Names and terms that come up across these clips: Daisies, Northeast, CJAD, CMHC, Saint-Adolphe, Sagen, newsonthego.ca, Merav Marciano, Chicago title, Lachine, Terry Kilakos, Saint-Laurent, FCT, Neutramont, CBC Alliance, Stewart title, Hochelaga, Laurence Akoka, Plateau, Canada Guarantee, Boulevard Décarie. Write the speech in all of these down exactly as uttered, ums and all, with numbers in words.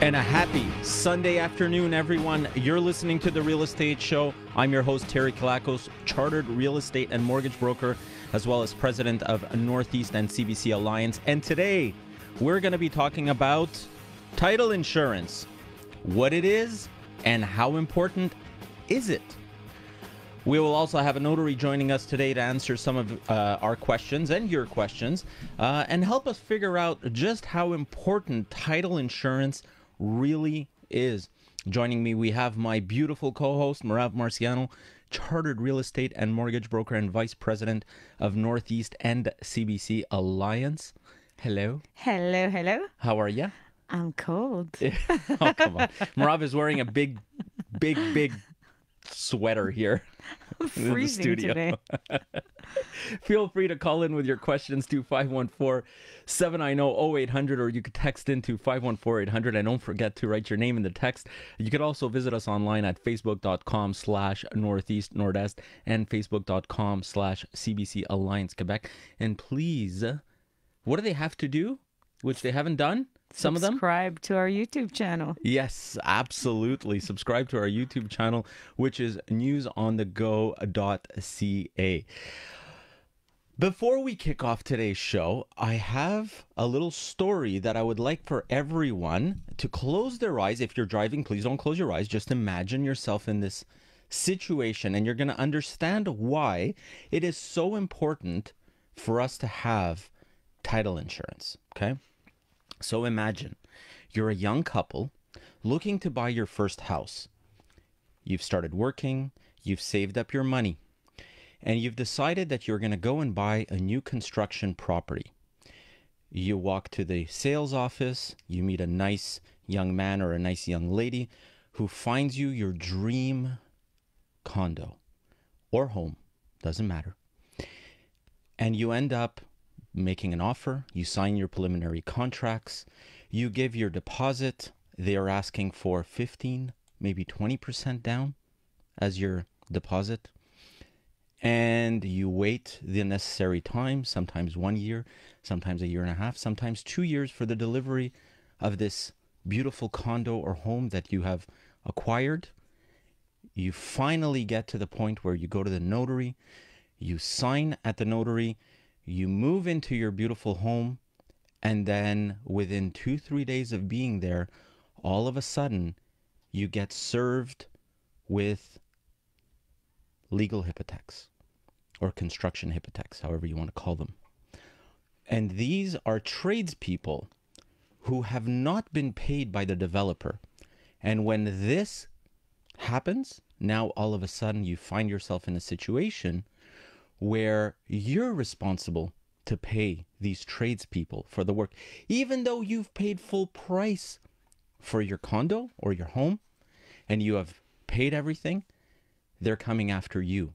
And a happy Sunday afternoon, everyone. You're listening to The Real Estate Show. I'm your host, Terry Kilakos, chartered real estate and mortgage broker, as well as president of Northeast and C B C Alliance. And today, we're going to be talking about title insurance, what it is, and how important is it? We will also have a notary joining us today to answer some of uh, our questions and your questions uh, and help us figure out just how important title insurance really is. Joining me, we have my beautiful co-host, Merav Marciano, chartered real estate and mortgage broker and vice president of Northeast and C B C Alliance. Hello. Hello, hello. How are you? I'm cold. Oh, come on. Merav is wearing a big, big, big sweater here. I'm freezing in the studio today. Feel free to call in with your questions to five one four, seven nine zero, zero eight hundred, or you could text in to five one four, eight hundred, and don't forget to write your name in the text. You could also visit us online at facebook.com slash northeast nordest and facebook.com slash CBC Alliance Quebec. And please, what do they have to do, which they haven't done? Some of them subscribe to our YouTube channel. Yes, absolutely. Subscribe to our YouTube channel, which is news on the go dot c a. Before we kick off today's show, I have a little story that I would like for everyone to close their eyes. If you're driving, please don't close your eyes. Just imagine yourself in this situation, and you're going to understand why it is so important for us to have title insurance. Okay? So imagine you're a young couple looking to buy your first house. You've started working, you've saved up your money, and you've decided that you're going to go and buy a new construction property. You walk to the sales office, you meet a nice young man or a nice young lady who finds you your dream condo or home, doesn't matter. And you end up making an offer, you sign your preliminary contracts, you give your deposit. They are asking for fifteen, maybe twenty percent down as your deposit. And you wait the necessary time, sometimes one year, sometimes a year and a half, sometimes two years for the delivery of this beautiful condo or home that you have acquired. You finally get to the point where you go to the notary, you sign at the notary, you move into your beautiful home, and then within two, three days of being there, all of a sudden, you get served with legal hypothecs or construction hypothecs, however you want to call them. And these are tradespeople who have not been paid by the developer. And when this happens, now all of a sudden you find yourself in a situation where you're responsible to pay these tradespeople for the work, even though you've paid full price for your condo or your home and you have paid everything. They're coming after you,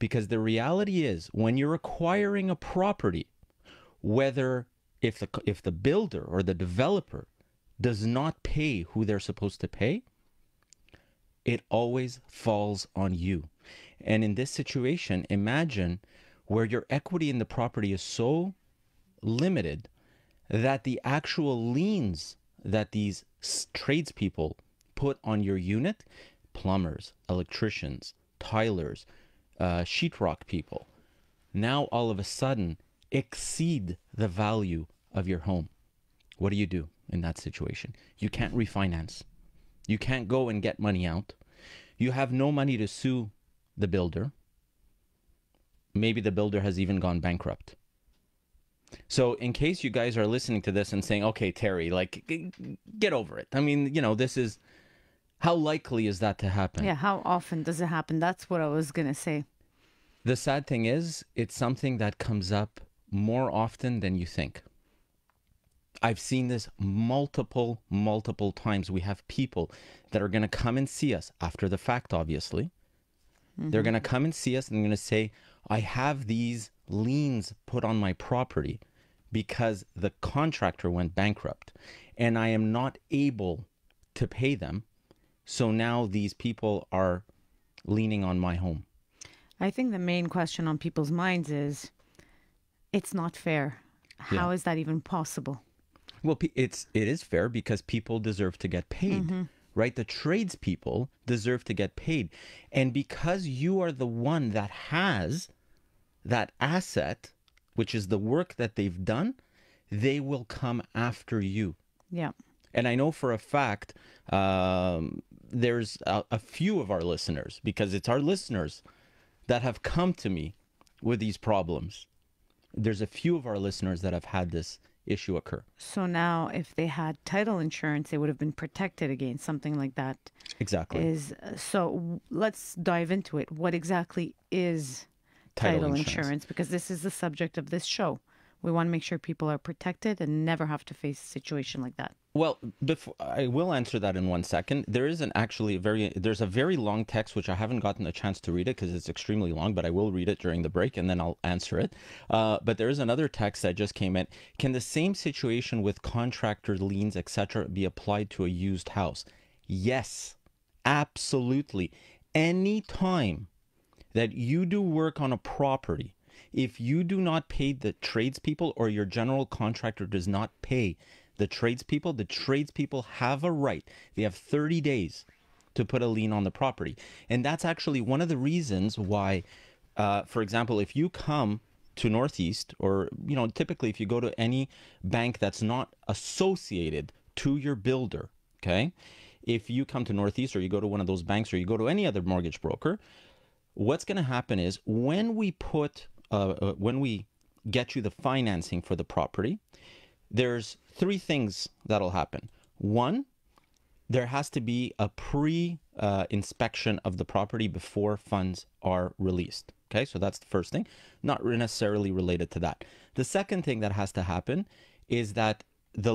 because the reality is, when you're acquiring a property, whether if the if the builder or the developer does not pay who they're supposed to pay, it always falls on you. And in this situation, imagine where your equity in the property is so limited that the actual liens that these tradespeople put on your unit, plumbers, electricians, tilers, uh, sheetrock people, now all of a sudden exceed the value of your home. What do you do in that situation? You can't refinance. You can't go and get money out. You have no money to sue the builder. Maybe the builder has even gone bankrupt. So in case you guys are listening to this and saying, okay, Terry, like, get over it. I mean, you know, this is, how likely is that to happen? Yeah, how often does it happen? That's what I was going to say. The sad thing is, it's something that comes up more often than you think. I've seen this multiple, multiple times. We have people that are going to come and see us after the fact, obviously. Mm-hmm. They're going to come and see us and they're going to say, I have these liens put on my property because the contractor went bankrupt and I am not able to pay them. So now these people are leaning on my home. I think the main question on people's minds is, it's not fair. How yeah. is that even possible? Well, it's it is fair because people deserve to get paid, mm-hmm. right? The tradespeople deserve to get paid. And because you are the one that has that asset, which is the work that they've done, they will come after you. Yeah. And I know for a fact um, there's a, a few of our listeners, because it's our listeners that have come to me with these problems. There's a few of our listeners that have had this issue occur. So now if they had title insurance, they would have been protected against something like that. Exactly. Is so let's dive into it. What exactly is title, title insurance? insurance? Because this is the subject of this show. We want to make sure people are protected and never have to face a situation like that. Well, before, I will answer that in one second. There is an actually a very, there's a very long text, which I haven't gotten a chance to read it because it's extremely long, but I will read it during the break and then I'll answer it. Uh, but there is another text that just came in. Can the same situation with contractor liens, et cetera, be applied to a used house? Yes, absolutely. Any time that you do work on a property, if you do not pay the tradespeople or your general contractor does not pay the tradespeople, the tradespeople have a right. They have thirty days to put a lien on the property. And that's actually one of the reasons why, uh, for example, if you come to Northeast or, you know, typically if you go to any bank that's not associated to your builder, okay, if you come to Northeast or you go to one of those banks or you go to any other mortgage broker, what's going to happen is when we put Uh, uh, when we get you the financing for the property, there's three things that'll happen. One, there has to be a pre uh, inspection of the property before funds are released. Okay, so that's the first thing, not necessarily related to that. The second thing that has to happen is that the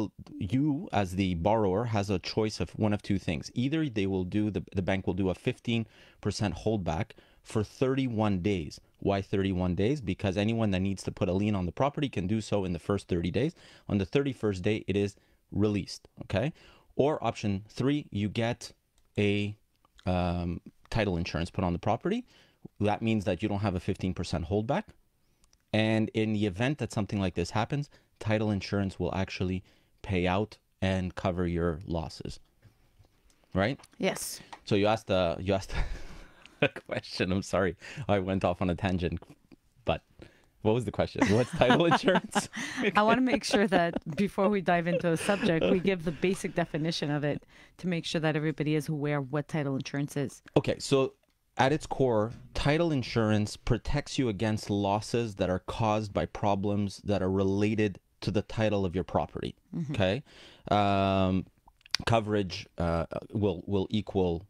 you as the borrower has a choice of one of two things. Either they will do the, the bank will do a fifteen percent holdback for thirty-one days. Why thirty-one days? Because anyone that needs to put a lien on the property can do so in the first thirty days. On the thirty-first day, it is released, okay? Or option three, you get a um, title insurance put on the property. That means that you don't have a fifteen percent holdback. And in the event that something like this happens, title insurance will actually pay out and cover your losses, right? Yes. So you asked the... You asked the question. I'm sorry, I went off on a tangent, but what was the question? What's title insurance? I want to make sure that before we dive into a subject, we give the basic definition of it to make sure that everybody is aware what title insurance is. Okay, so at its core, title insurance protects you against losses that are caused by problems that are related to the title of your property. Mm-hmm. Okay, um, coverage uh, will will equal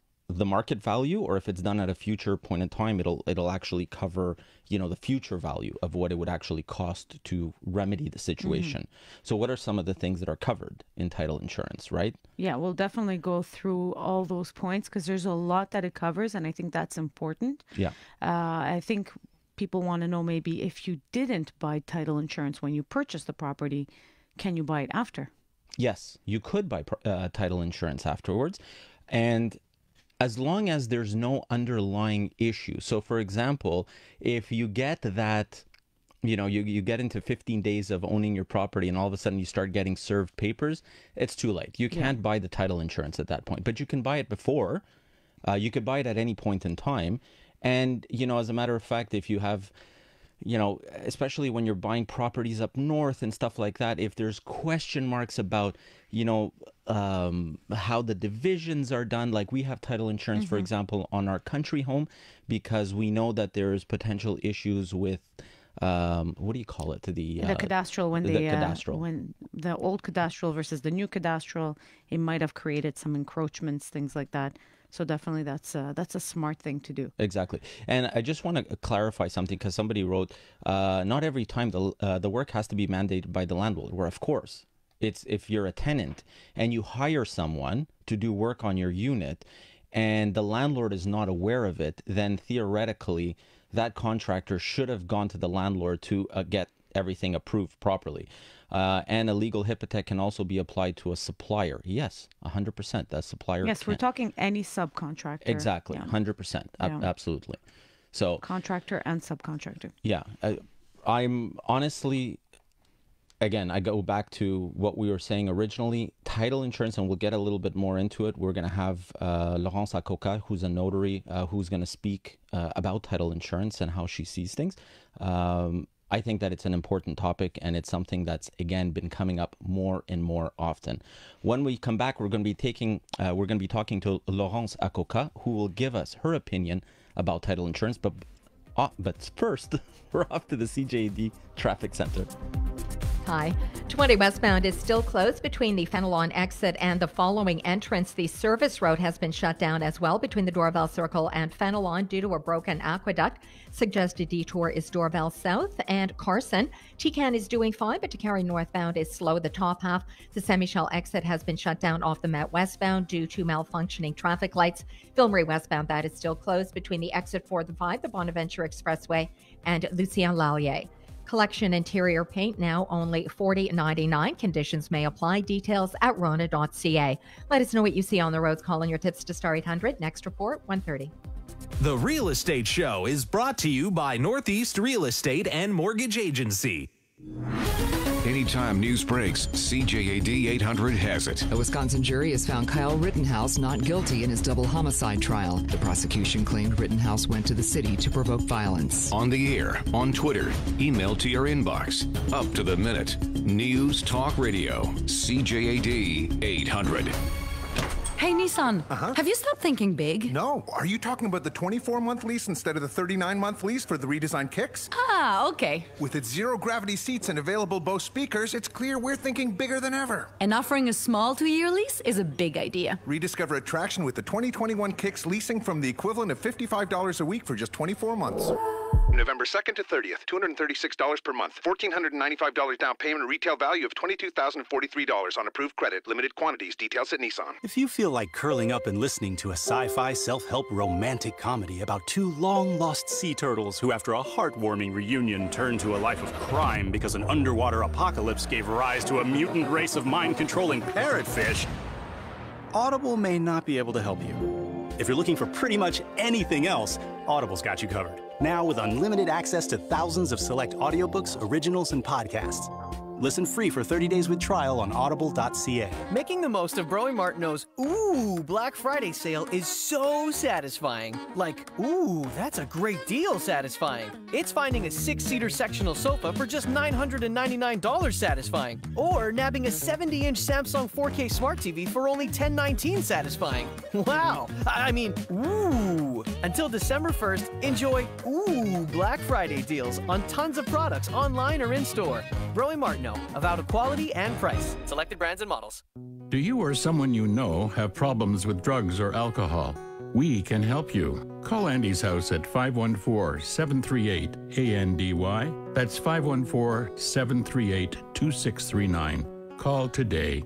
the market value, or if it's done at a future point in time, it'll it'll actually cover, you know, the future value of what it would actually cost to remedy the situation. Mm-hmm. So what are some of the things that are covered in title insurance, right? Yeah, we'll definitely go through all those points because there's a lot that it covers, and I think that's important. Yeah. Uh, I think people want to know maybe if you didn't buy title insurance when you purchased the property, can you buy it after? Yes, you could buy uh, title insurance afterwards. And as long as there's no underlying issue. So for example, if you get that, you know, you, you get into fifteen days of owning your property and all of a sudden you start getting served papers, it's too late. You can't yeah. buy the title insurance at that point, but you can buy it before. Uh, you could buy it at any point in time. And, you know, as a matter of fact, if you have, you know, especially when you're buying properties up north and stuff like that, if there's question marks about, you know, um, how the divisions are done, like we have title insurance, mm-hmm. for example, on our country home, because we know that there's potential issues with, um, what do you call it? To the, the uh, cadastral, when the, the cadastral. Uh, when the old cadastral versus the new cadastral, it might have created some encroachments, things like that. So definitely that's a, that's a smart thing to do. Exactly. And I just want to clarify something because somebody wrote, uh, not every time the uh, the work has to be mandated by the landlord, where of course, it's if you're a tenant and you hire someone to do work on your unit and the landlord is not aware of it, then theoretically that contractor should have gone to the landlord to uh, get everything approved properly. Uh, and a legal hypothec can also be applied to a supplier. Yes, one hundred percent. That supplier. Yes, can. We're talking any subcontractor. Exactly, yeah. one hundred percent. Yeah. Absolutely. So contractor and subcontractor. Yeah. I, I'm honestly again, I go back to what we were saying originally, title insurance, and we'll get a little bit more into it. We're going to have uh, Laurence Akoka, who's a notary, uh, who's going to speak uh, about title insurance and how she sees things. Um, I think that it's an important topic, and it's something that's, again, been coming up more and more often. When we come back, we're going to be taking, uh, we're going to be talking to Laurence Akoka, who will give us her opinion about title insurance. But, uh, but first, we're off to the C J A D Traffic Center. Hi. twenty westbound is still closed between the Fenelon exit and the following entrance. The service road has been shut down as well between the Dorval Circle and Fenelon due to a broken aqueduct. Suggested detour is Dorval South and Carson. Chican is doing fine, but Décarie northbound is slow. The top half, the Saint-Michel exit has been shut down off the Met westbound due to malfunctioning traffic lights. Villeray westbound, that is still closed between the exit four and five, the Bonaventure Expressway, and Lucien Lallier. Collection interior paint now only forty ninety-nine. Conditions may apply. Details at rona dot c a. Let us know what you see on the roads. Call in your tips to Star eight hundred. Next report, one thirty. The Real Estate Show is brought to you by Northeast Real Estate and Mortgage Agency. Anytime news breaks, C J A D eight hundred has it. A Wisconsin jury has found Kyle Rittenhouse not guilty in his double homicide trial. The prosecution claimed Rittenhouse went to the city to provoke violence. On the air, on Twitter, email to your inbox. Up to the minute. News Talk Radio, C J A D eight hundred. Hey, Nissan, uh-huh. Have you stopped thinking big? No. Are you talking about the twenty-four month lease instead of the thirty-nine month lease for the redesigned Kicks? Ah, okay. With its zero-gravity seats and available Bose speakers, it's clear we're thinking bigger than ever. And offering a small two-year lease is a big idea. Rediscover attraction with the twenty twenty-one Kicks, leasing from the equivalent of fifty-five dollars a week for just twenty-four months. November second to thirtieth, two hundred thirty-six dollars per month, one thousand four hundred ninety-five dollars down payment, retail value of twenty-two thousand forty-three dollars on approved credit, limited quantities, details at Nissan. If you feel like curling up and listening to a sci-fi self-help romantic comedy about two long-lost sea turtles who, after a heartwarming reunion, turned to a life of crime because an underwater apocalypse gave rise to a mutant race of mind-controlling parrotfish, Audible may not be able to help you. If you're looking for pretty much anything else, Audible's got you covered. Now with unlimited access to thousands of select audiobooks, originals, and podcasts. Listen free for thirty days with trial on audible dot c a. Making the most of Broey Martineau's Ooh Black Friday sale is so satisfying. Like, ooh, that's a great deal satisfying. It's finding a six-seater sectional sofa for just nine hundred ninety-nine dollars satisfying. Or nabbing a seventy inch Samsung four K Smart T V for only ten nineteen satisfying. Wow. I mean, ooh. Until December first, enjoy Ooh Black Friday deals on tons of products online or in-store. Broey Martineau. No, about quality and price. Selected brands and models. Do you or someone you know have problems with drugs or alcohol? We can help you. Call Andy's house at five one four, seven three eight, A N D Y. That's five one four, seven three eight, two six three nine. Call today.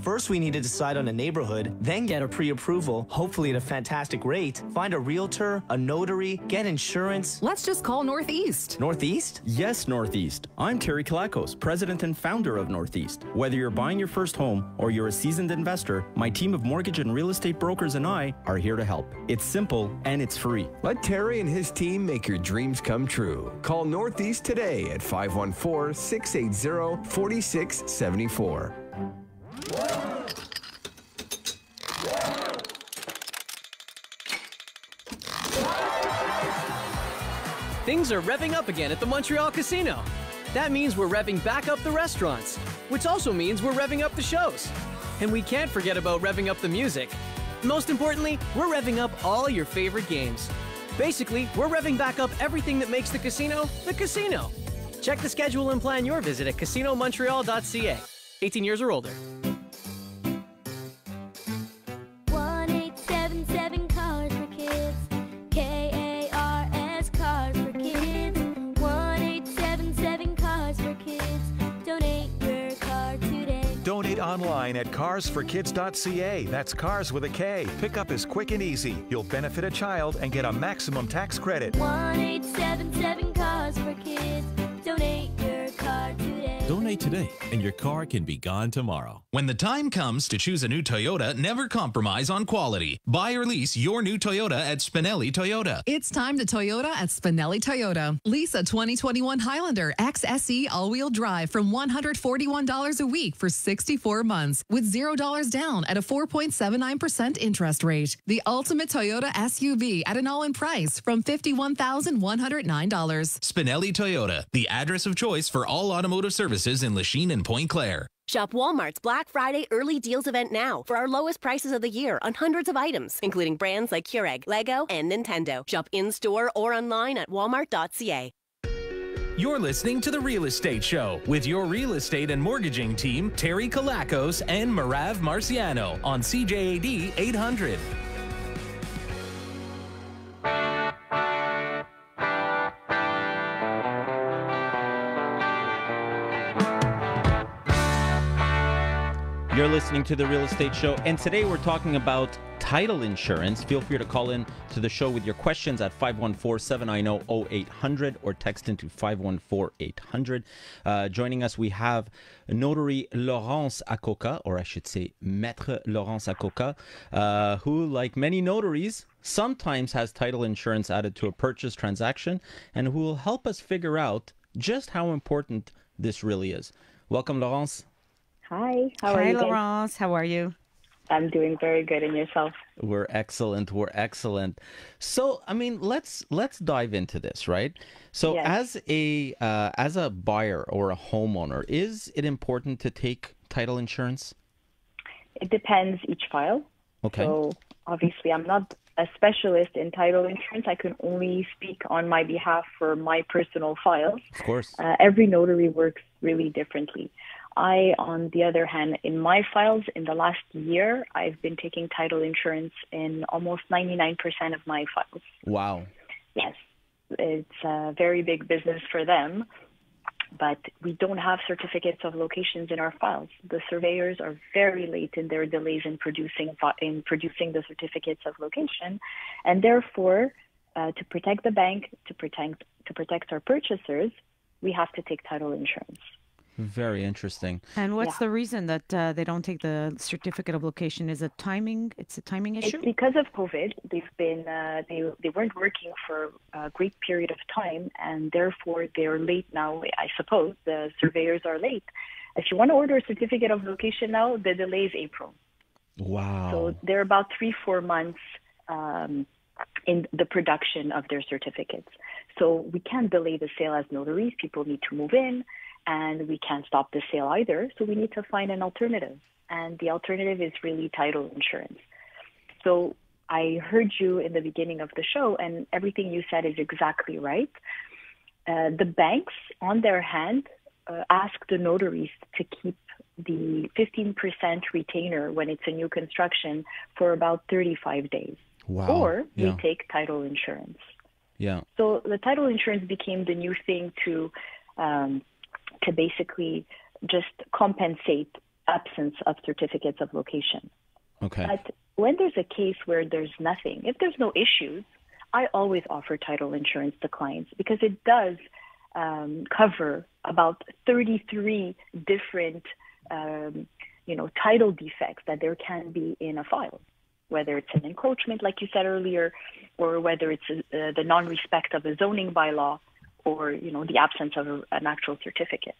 First, we need to decide on a neighborhood, then get a pre-approval, hopefully at a fantastic rate, find a realtor, a notary, get insurance. Let's just call Northeast. Northeast? Yes, Northeast. I'm Terry Kilakos, president and founder of Northeast. Whether you're buying your first home or you're a seasoned investor, my team of mortgage and real estate brokers and I are here to help. It's simple and it's free. Let Terry and his team make your dreams come true. Call Northeast today at five one four, six eight zero, four six seven four. Things are revving up again at the Montreal Casino. That means we're revving back up the restaurants, which also means we're revving up the shows. And we can't forget about revving up the music. Most importantly, we're revving up all your favorite games. Basically, we're revving back up everything that makes the casino the casino. Check the schedule and plan your visit at casino montreal dot c a. eighteen years or older. Online at cars for kids dot c a. That's cars with a K. Pickup is quick and easy. You'll benefit a child and get a maximum tax credit. one eight seven seven cars for kids. Donate your car today. Donate today, and your car can be gone tomorrow. When the time comes to choose a new Toyota, never compromise on quality. Buy or lease your new Toyota at Spinelli Toyota. It's time to Toyota at Spinelli Toyota. Lease a twenty twenty-one Highlander X S E all-wheel drive from one hundred forty-one dollars a week for sixty-four months with zero dollars down at a four point seven nine percent interest rate. The ultimate Toyota S U V at an all-in price from fifty-one thousand one hundred nine dollars. Spinelli Toyota, the address of choice for all automotive services in Lachine and Point Claire. Shop Walmart's Black Friday Early Deals event now for our lowest prices of the year on hundreds of items, including brands like Keurig, Lego, and Nintendo. Shop in-store or online at walmart dot c a. You're listening to The Real Estate Show with your real estate and mortgaging team, Terry Kilakos and Merav Marciano on C J A D eight hundred. You're listening to The Real Estate Show, and today we're talking about title insurance. Feel free to call in to the show with your questions at five one four, seven nine zero, zero eight hundred or text into five one four, eight hundred. Uh, joining us, we have Notary Laurence Akoka, or I should say Maître Laurence Akoka, uh, who, like many notaries, sometimes has title insurance added to a purchase transaction, and who will help us figure out just how important this really is. Welcome, Laurence. Hi, how are you? Hi, Laurence. How are you? I'm doing very good, and yourself? We're excellent. We're excellent. So, I mean, let's let's dive into this, right? So, yes. as a uh, as a buyer or a homeowner, is it important to take title insurance? It depends each file. Okay. So, obviously, I'm not a specialist in title insurance. I can only speak on my behalf for my personal files. Of course. Uh, every notary works really differently. I, on the other hand, in my files, in the last year, I've been taking title insurance in almost ninety-nine percent of my files. Wow. Yes. It's a very big business for them, but we don't have certificates of locations in our files. The surveyors are very late in their delays in producing, in producing the certificates of location, and therefore, uh, to protect the bank, to protect, to protect our purchasers, we have to take title insurance. Very interesting. And what's yeah. the reason that uh, they don't take the certificate of location? Is it timing? It's a timing issue? It's because of COVID. They've been, uh, they, they weren't working for a great period of time, and therefore they're late now, I suppose. The surveyors are late. If you want to order a certificate of location now, the delay is April. Wow. So they're about three, four months um, in the production of their certificates. So we can't delay the sale as notaries. People need to move in. And we can't stop the sale either, so we need to find an alternative. And the alternative is really title insurance. So I heard you in the beginning of the show, and everything you said is exactly right. Uh, the banks, on their hand, uh, ask the notaries to keep the fifteen percent retainer when it's a new construction for about thirty-five days. Wow. Or yeah. we take title insurance. Yeah. So the title insurance became the new thing to... Um, to basically just compensate absence of certificates of location. Okay. But when there's a case where there's nothing, if there's no issues, I always offer title insurance to clients because it does um, cover about thirty-three different, um, you know, title defects that there can be in a file, whether it's an encroachment, like you said earlier, or whether it's a, uh, the non-respect of a zoning bylaw, or, you know, the absence of a, an actual certificate.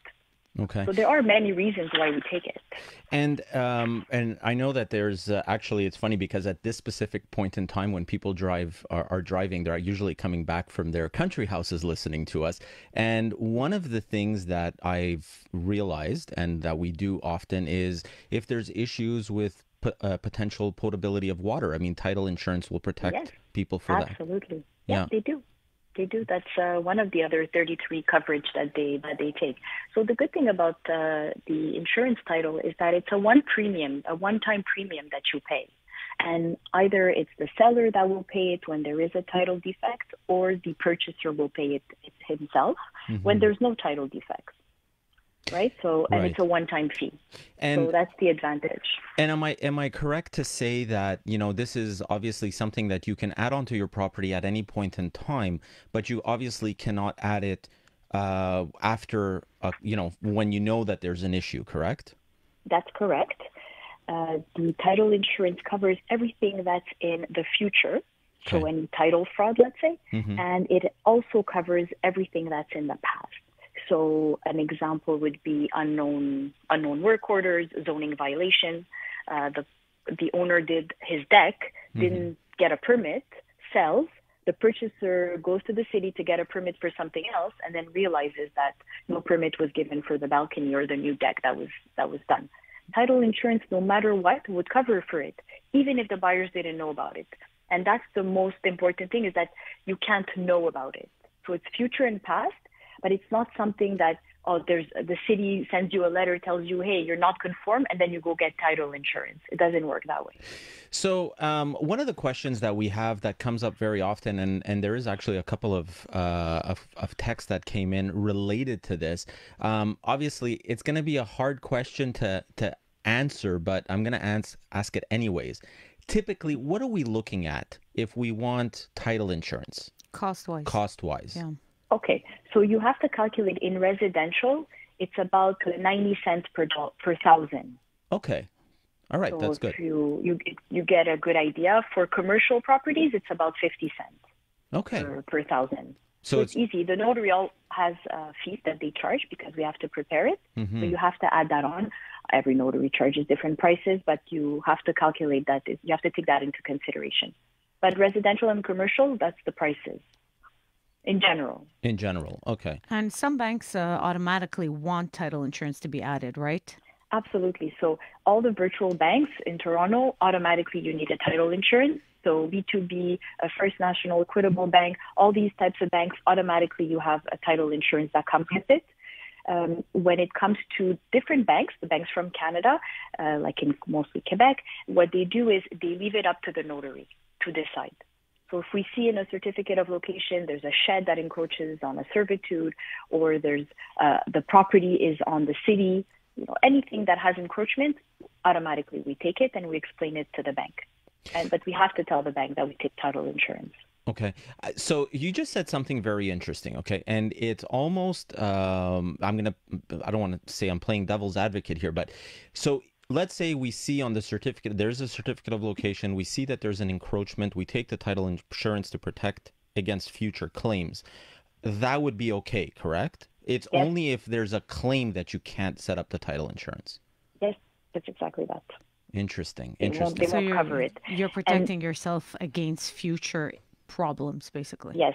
Okay. So there are many reasons why we take it. And um, and I know that there's uh, actually, it's funny because at this specific point in time when people drive are, are driving, they're usually coming back from their country houses listening to us. And one of the things that I've realized and that we do often is if there's issues with p uh, potential potability of water, I mean, title insurance will protect yes, people for absolutely. that. Absolutely. Yeah, yeah, they do. They do. That's uh, one of the other thirty-three coverage that they that they take. So the good thing about uh, the insurance title is that it's a one premium, a one-time premium that you pay. And either it's the seller that will pay it when there is a title defect, or the purchaser will pay it himself mm-hmm. when there's no title defects. Right. So and right. it's a one-time fee. And, so that's the advantage. And am I am I correct to say that, you know, this is obviously something that you can add onto your property at any point in time, but you obviously cannot add it uh, after, uh, you know, when you know that there's an issue, correct? That's correct. Uh, the title insurance covers everything that's in the future, okay. So any title fraud, let's say, mm-hmm. and it also covers everything that's in the past. So an example would be unknown unknown work orders, zoning violations. Uh, the the owner did his deck, didn't mm-hmm. get a permit, sells. The purchaser goes to the city to get a permit for something else, and then realizes that no permit was given for the balcony or the new deck that was that was done. Title insurance, no matter what, would cover for it, even if the buyers didn't know about it. And that's the most important thing, is that you can't know about it. So it's future and past, but it's not something that, oh, there's the city sends you a letter, tells you, hey, you're not conform, and then you go get title insurance. It doesn't work that way. So um, one of the questions that we have that comes up very often, and, and there is actually a couple of, uh, of, of texts that came in related to this. Um, obviously, it's going to be a hard question to, to answer, but I'm going to ans- ask it anyways. Typically, what are we looking at if we want title insurance? Cost-wise. Cost-wise. Yeah. Okay, so you have to calculate in residential, it's about ninety cents per do- per thousand. Okay, all right, so that's good. You, you you get a good idea. For commercial properties, it's about fifty cents okay. per, per thousand. So, so it's, it's easy. The notary all has uh, fees that they charge because we have to prepare it. Mm-hmm. So you have to add that on. Every notary charges different prices, but you have to calculate that. You have to take that into consideration. But residential and commercial, that's the prices. In general. In general, okay. And some banks uh, automatically want title insurance to be added, right? Absolutely. So all the virtual banks in Toronto, automatically you need a title insurance. So B two B, uh, First National, Equitable Bank, all these types of banks, automatically you have a title insurance that comes with it. Um, when it comes to different banks, the banks from Canada, uh, like in mostly Quebec, what they do is they leave it up to the notary to decide. So if we see in a certificate of location, there's a shed that encroaches on a servitude, or there's uh, the property is on the city, you know, anything that has encroachment, automatically we take it and we explain it to the bank. And, but we have to tell the bank that we take title insurance. Okay. So you just said something very interesting. Okay. And it's almost, um, I'm going to, I don't want to say I'm playing devil's advocate here, but so let's say we see on the certificate, there's a certificate of location, we see that there's an encroachment, we take the title insurance to protect against future claims. That would be okay, correct? It's yes. only if there's a claim that you can't set up the title insurance. Yes, that's exactly that. Interesting, they interesting. Won't, they so won't cover it. You're protecting and, yourself against future problems, basically. Yes,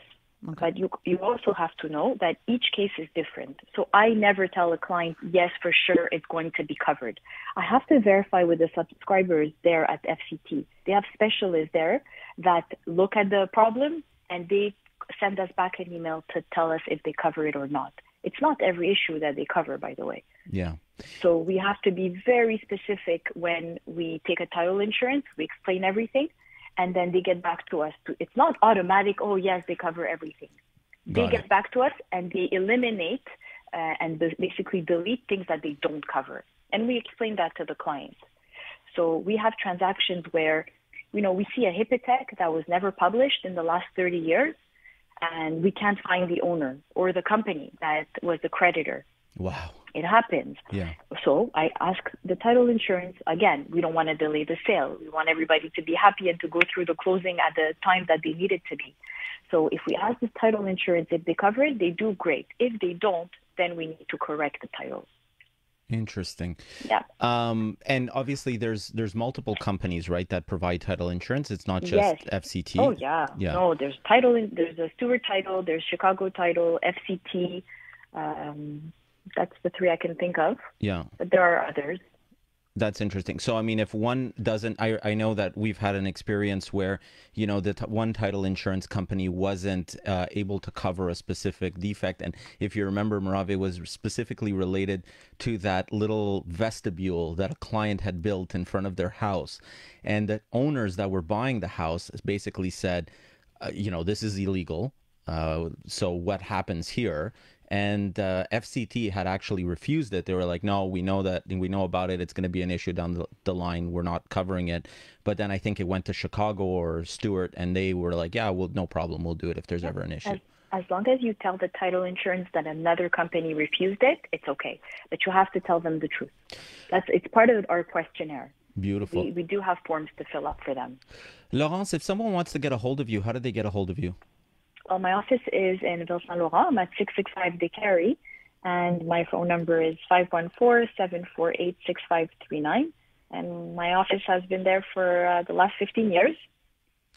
okay. But you, you also have to know that each case is different. So I never tell a client, yes, for sure, it's going to be covered. I have to verify with the subscribers there at F C T. They have specialists there that look at the problem and they send us back an email to tell us if they cover it or not. It's not every issue that they cover, by the way. Yeah. So we have to be very specific when we take a title insurance. We explain everything, and then they get back to us. To, it's not automatic, oh, yes, they cover everything. They Got get it. back to us, and they eliminate uh, and basically delete things that they don't cover. And we explain that to the client. So we have transactions where, you know, we see a hypothec that was never published in the last thirty years, and we can't find the owner or the company that was the creditor. Wow. It happens. Yeah. So I ask the title insurance, again, we don't want to delay the sale. We want everybody to be happy and to go through the closing at the time that they need it to be. So if we ask the title insurance, if they cover it, they do great. If they don't, then we need to correct the title. Interesting. Yeah. Um, and obviously there's there's multiple companies, right, that provide title insurance. It's not just yes. F C T. Oh, yeah. yeah. No, there's title. There's a Stewart title. There's Chicago title, F C T, um that's the three I can think of. Yeah. But there are others. That's interesting. So, I mean, if one doesn't, I I know that we've had an experience where, you know, the t- one title insurance company wasn't uh, able to cover a specific defect. And if you remember, Merav, it was specifically related to that little vestibule that a client had built in front of their house. And the owners that were buying the house basically said, uh, you know, this is illegal. Uh, so what happens here? And uh, F C T had actually refused it. They were like, no, we know that, we know about it. It's going to be an issue down the, the line. We're not covering it. But then I think it went to Chicago or Stewart, and they were like, yeah, well, no problem. We'll do it if there's ever an issue. as long as you tell the title insurance that another company refused it, it's okay. But you have to tell them the truth. That's it's part of our questionnaire. Beautiful. We, we do have forms to fill up for them. Laurence, if someone wants to get a hold of you, how do they get a hold of you? Well, my office is in Ville-Saint-Laurent. I'm at six six five Décarie, and my phone number is five one four, seven four eight, six five three nine. And my office has been there for uh, the last fifteen years.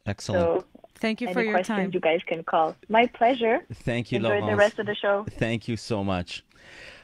Excellent. So, thank you for your questions, time. You guys can call. My pleasure. Thank you, Enjoy Laurence. Enjoy the rest of the show. Thank you so much.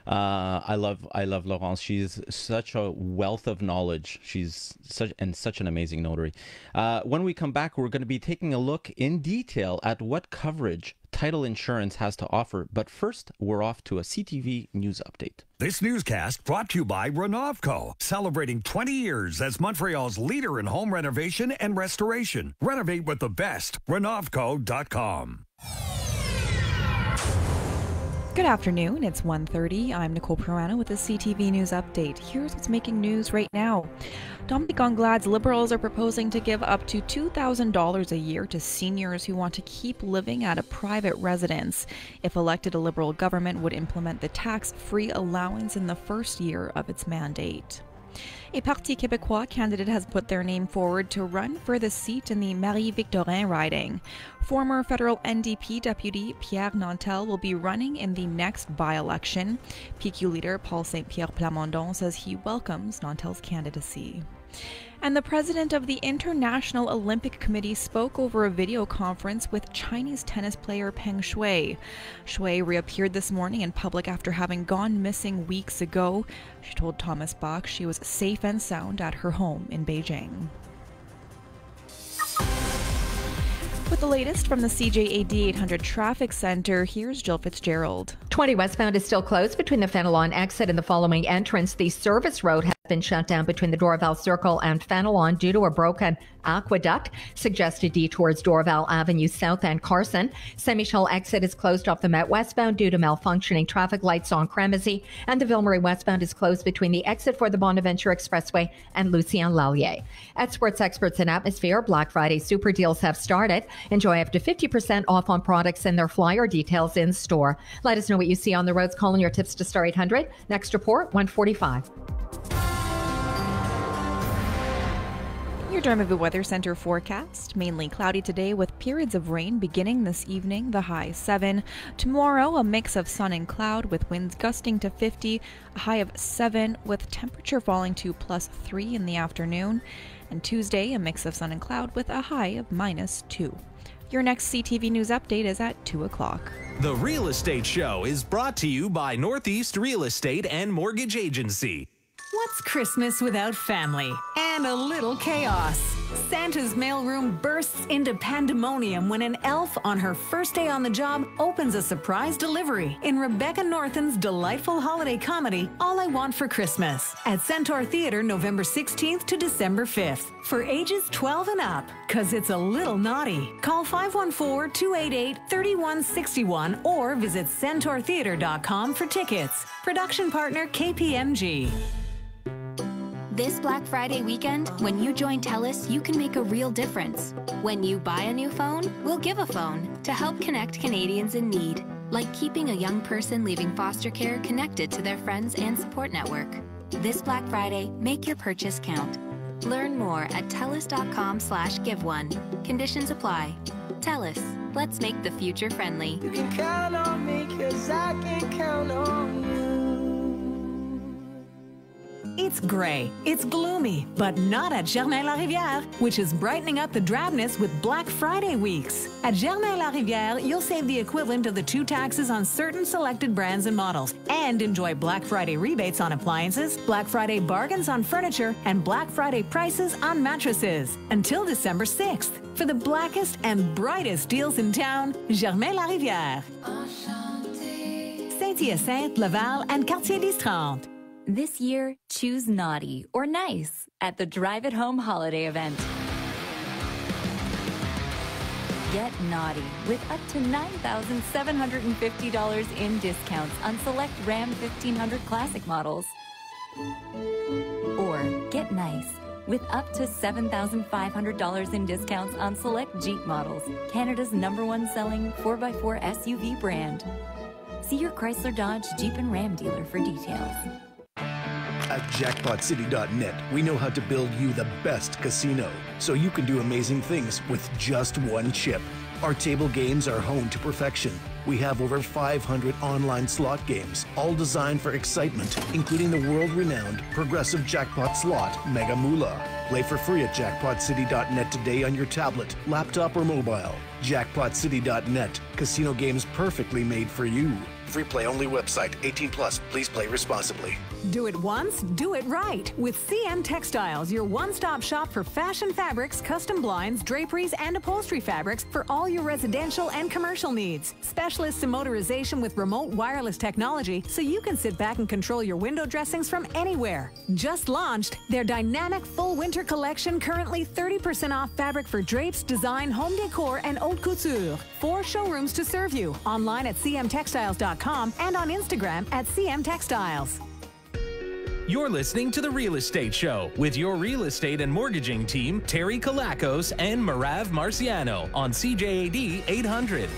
Uh, I love I love Laurence. She's such a wealth of knowledge. She's such and such an amazing notary. Uh, when we come back, we're going to be taking a look in detail at what coverage title insurance has to offer. But first, we're off to a C T V news update. This newscast brought to you by Renovco, celebrating twenty years as Montreal's leader in home renovation and restoration. Renovate with the best. Renovco dot com. Good afternoon. It's one thirty. I'm Nicole Pirano with the C T V News Update. Here's what's making news right now. Dominique Anglade's Liberals are proposing to give up to two thousand dollars a year to seniors who want to keep living at a private residence. If elected, a Liberal government would implement the tax-free allowance in the first year of its mandate. A Parti Québécois candidate has put their name forward to run for the seat in the Marie-Victorin riding. Former federal N D P deputy Pierre Nantel will be running in the next by-election. P Q leader Paul Saint-Pierre Plamondon says he welcomes Nantel's candidacy. And the president of the International Olympic Committee spoke over a video conference with Chinese tennis player Peng Shuai. Shuai reappeared this morning in public after having gone missing weeks ago. She told Thomas Bach she was safe and sound at her home in Beijing. With the latest from the C J A D eight hundred Traffic Center, here's Jill Fitzgerald. twenty westbound is still closed between the Fenelon exit and the following entrance. The service road has been shut down between the Dorval Circle and Fenelon due to a broken aqueduct. Suggested detours Dorval Avenue South and Carson. Saint-Michel exit is closed off the Met westbound due to malfunctioning traffic lights on Cremazie, and the Ville-Marie westbound is closed between the exit for the Bonaventure Expressway and Lucien Lallier. At Sports Experts and Atmosphere, Black Friday super deals have started. Enjoy up to fifty percent off on products and their flyer details in store. Let us know what you see on the roads. Call in your tips to Star eight hundred. Next report, one forty-five. Your Dormivy Weather Center forecast, mainly cloudy today with periods of rain beginning this evening, the high seven. Tomorrow, a mix of sun and cloud with winds gusting to fifty, a high of seven with temperature falling to plus three in the afternoon. And Tuesday, a mix of sun and cloud with a high of minus two. Your next C T V News Update is at two o'clock. The Real Estate Show is brought to you by Northeast Real Estate and Mortgage Agency. What's Christmas without family and a little chaos? Santa's mailroom bursts into pandemonium when an elf on her first day on the job opens a surprise delivery in Rebecca Northen's delightful holiday comedy, All I Want for Christmas, at Centaur Theatre November sixteenth to December fifth for ages twelve and up, because it's a little naughty. Call five one four, two eight eight, three one six one or visit centaur theatre dot com for tickets. Production partner K P M G. This Black Friday weekend, when you join TELUS, you can make a real difference. When you buy a new phone, we'll give a phone to help connect Canadians in need, like keeping a young person leaving foster care connected to their friends and support network. This Black Friday, make your purchase count. Learn more at telus dot com slash give one. Conditions apply. TELUS, let's make the future friendly. You can count on me, 'cause I can count on you. It's gray, it's gloomy, but not at Germain-Larivière, which is brightening up the drabness with Black Friday weeks. At Germain-Larivière, you'll save the equivalent of the two taxes on certain selected brands and models, and enjoy Black Friday rebates on appliances, Black Friday bargains on furniture, and Black Friday prices on mattresses until December sixth. For the blackest and brightest deals in town, Germain-Larivière. Saint-Hyacinthe, Laval, and Quartier des Trente. This year, choose naughty or nice at the Drive It Home holiday event. Get naughty with up to nine thousand seven hundred fifty dollars in discounts on select Ram fifteen hundred Classic models. Or get nice with up to seven thousand five hundred dollars in discounts on select Jeep models, Canada's number one selling four by four S U V brand. See your Chrysler, Dodge, Jeep, and Ram dealer for details. At jackpot city dot net, we know how to build you the best casino, so you can do amazing things with just one chip. Our table games are honed to perfection. We have over five hundred online slot games, all designed for excitement, including the world-renowned Progressive Jackpot Slot Mega Moolah. Play for free at jackpot city dot net today on your tablet, laptop, or mobile. jackpot city dot net, casino games perfectly made for you. Free play only website, eighteen plus. Please play responsibly. Do it once, do it right. With C M Textiles, your one-stop shop for fashion fabrics, custom blinds, draperies, and upholstery fabrics for all your residential and commercial needs. Specialists in motorization with remote wireless technology, so you can sit back and control your window dressings from anywhere. Just launched their dynamic full winter collection, currently thirty percent off fabric for drapes, design, home decor, and haute couture. Four showrooms to serve you. Online at c m textiles dot com. And on Instagram at C M Textiles. You're listening to The Real Estate Show with your real estate and mortgaging team, Terry Kilakos and Merav Marciano on C J A D eight hundred.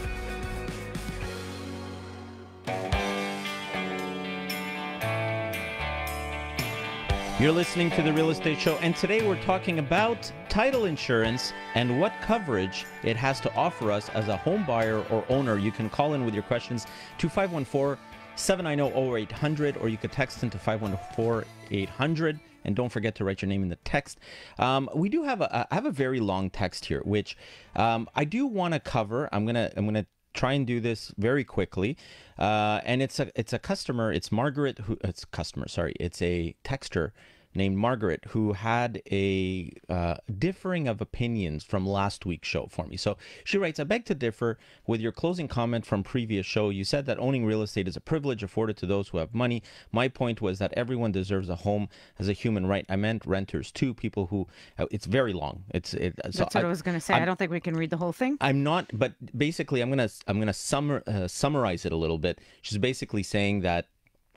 You're listening to The Real Estate Show, and today we're talking about title insurance and what coverage it has to offer us as a home buyer or owner. You can call in with your questions to five one four, seven nine zero, zero eight hundred, or you could text into five one four, eight hundred, and don't forget to write your name in the text. Um, we do have a, I have a very long text here, which um, I do want to cover. I'm gonna I'm gonna try and do this very quickly, uh, and it's a it's a customer. It's Margaret who it's a customer. Sorry, it's a texter named Margaret, who had a uh, differing of opinions from last week's show for me. So she writes, I beg to differ with your closing comment from previous show. You said that owning real estate is a privilege afforded to those who have money. My point was that everyone deserves a home as a human right. I meant renters too, people who, uh, it's very long. It's it, so That's what I, I was going to say. I'm, I don't think we can read the whole thing. I'm not, but basically I'm going to I'm gonna summar, uh, summarize it a little bit. She's basically saying that,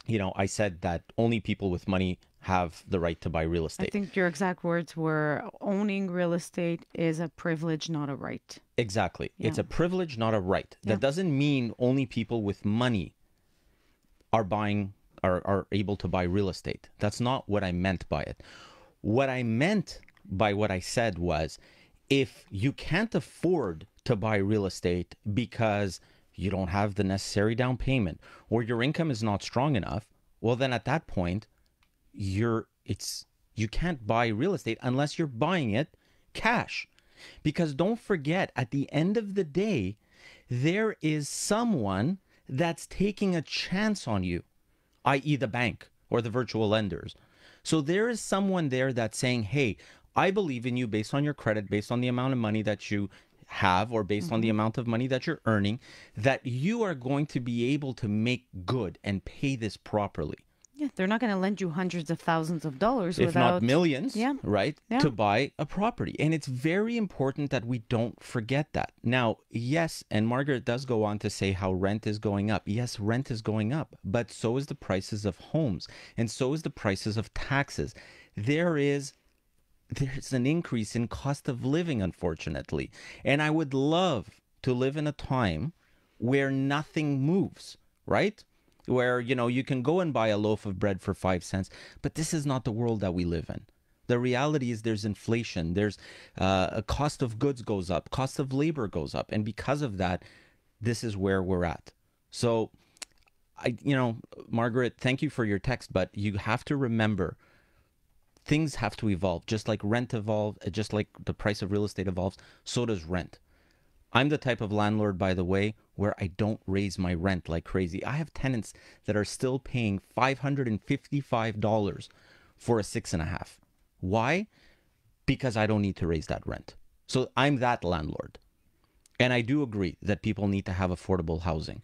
you know, I said that only people with money have the right to buy real estate. I think your exact words were, owning real estate is a privilege, not a right. Exactly. Yeah. It's a privilege, not a right. Yeah. That doesn't mean only people with money are buying, are, are able to buy real estate. That's not what I meant by it. What I meant by what I said was, if you can't afford to buy real estate because you don't have the necessary down payment or your income is not strong enough, well, then at that point, You're it's you can't buy real estate unless you're buying it cash, because don't forget, at the end of the day, there is someone that's taking a chance on you, that is the bank or the virtual lenders. So there is someone there that's saying, hey, I believe in you based on your credit, based on the amount of money that you have, or based mm-hmm. on the amount of money that you're earning, that you are going to be able to make good and pay this properly. Yeah, they're not going to lend you hundreds of thousands of dollars, if without, not millions, yeah. right, yeah. to buy a property. And it's very important that we don't forget that. Now, yes, and Margaret does go on to say how rent is going up. Yes, rent is going up, but so is the prices of homes, and so is the prices of taxes. There is there's an increase in cost of living, unfortunately. And I would love to live in a time where nothing moves, right? Where, you know, you can go and buy a loaf of bread for five cents, but this is not the world that we live in. The reality is there's inflation, there's uh, a cost of goods goes up, cost of labor goes up, and because of that, this is where we're at. So, I, you know, Margaret, thank you for your text, but you have to remember, things have to evolve. Just like rent evolved, just like the price of real estate evolves, so does rent. I'm the type of landlord, by the way, where I don't raise my rent like crazy. I have tenants that are still paying five hundred fifty-five dollars for a six and a half. Why? Because I don't need to raise that rent. So I'm that landlord. And I do agree that people need to have affordable housing,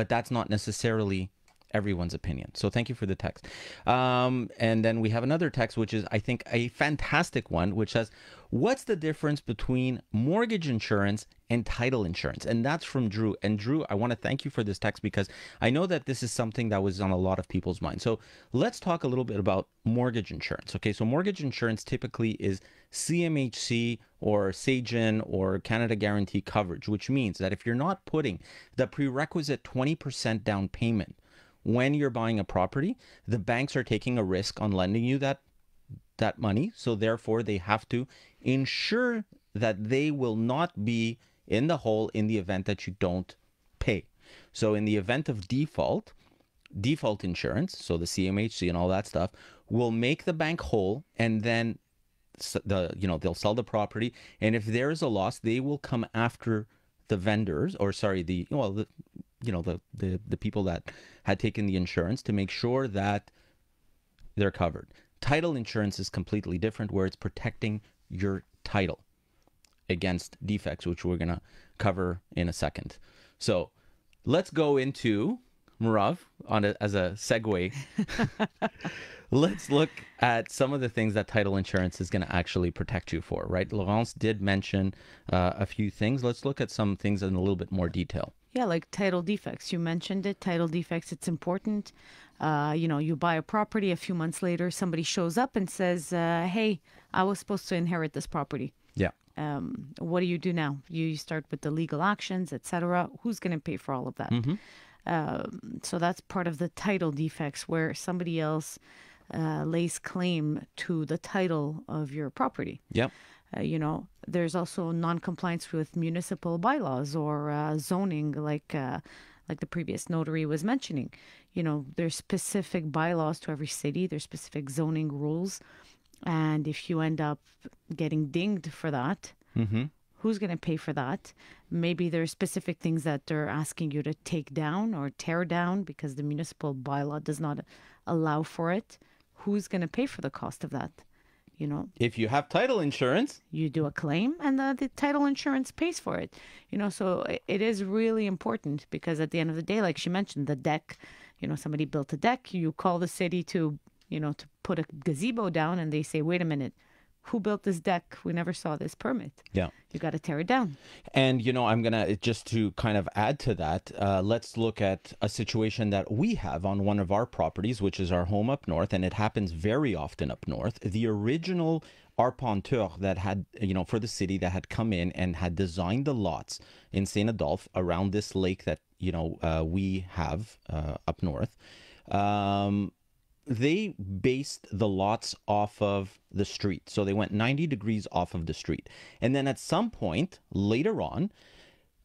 but that's not necessarily everyone's opinion. So thank you for the text. Um, and then we have another text, which is, I think, a fantastic one, which says, What's the difference between mortgage insurance and title insurance? And that's from Drew. And Drew, I want to thank you for this text because I know that this is something that was on a lot of people's minds. So let's talk a little bit about mortgage insurance. Okay, so mortgage insurance typically is C M H C or Sagen or Canada Guarantee coverage, which means that if you're not putting the prerequisite twenty percent down payment when you're buying a property, the banks are taking a risk on lending you that that money. So therefore they have to ensure that they will not be in the hole in the event that you don't pay. So in the event of default, default insurance, so the C M H C and all that stuff, will make the bank whole, and then the, you know, they'll sell the property. And if there is a loss, they will come after the vendors, or sorry, the, well, the, you know, the, the, the people that had taken the insurance, to make sure that they're covered. Title insurance is completely different, where it's protecting your title against defects, which we're going to cover in a second. So let's go into, Merav, on a, as a segue, let's look at some of the things that title insurance is going to actually protect you for, right? Laurence did mention uh, a few things. Let's look at some things in a little bit more detail. Yeah, like title defects. You mentioned it, title defects, it's important. Uh, you know, you buy a property, a few months later, somebody shows up and says, uh, hey, I was supposed to inherit this property. Yeah. Um, what do you do now? You, you start with the legal actions, et cetera. Who's going to pay for all of that? Mm-hmm. um, so that's part of the title defects, where somebody else uh, lays claim to the title of your property. Yeah. Uh, you know, there's also non-compliance with municipal bylaws or uh, zoning, like uh, like the previous notary was mentioning. You know, there's specific bylaws to every city. There's specific zoning rules. And if you end up getting dinged for that, mm-hmm. who's going to pay for that? Maybe there's specific things that they're asking you to take down or tear down because the municipal bylaw does not allow for it. Who's going to pay for the cost of that? You know, if you have title insurance, you do a claim and the, the title insurance pays for it. You know, so it, it is really important because at the end of the day, like she mentioned, the deck, you know, somebody built a deck. You call the city to, you know, to put a gazebo down and they say, wait a minute, who built this deck? We never saw this permit. Yeah. You got to tear it down. And, you know, I'm going to just to kind of add to that, uh, let's look at a situation that we have on one of our properties, which is our home up north. And it happens very often up north. The original arpenteur that had, you know, for the city that had come in and had designed the lots in Saint-Adolphe around this lake that, you know, uh, we have uh, up north. Um, They based the lots off of the street. So they went ninety degrees off of the street. And then at some point later on,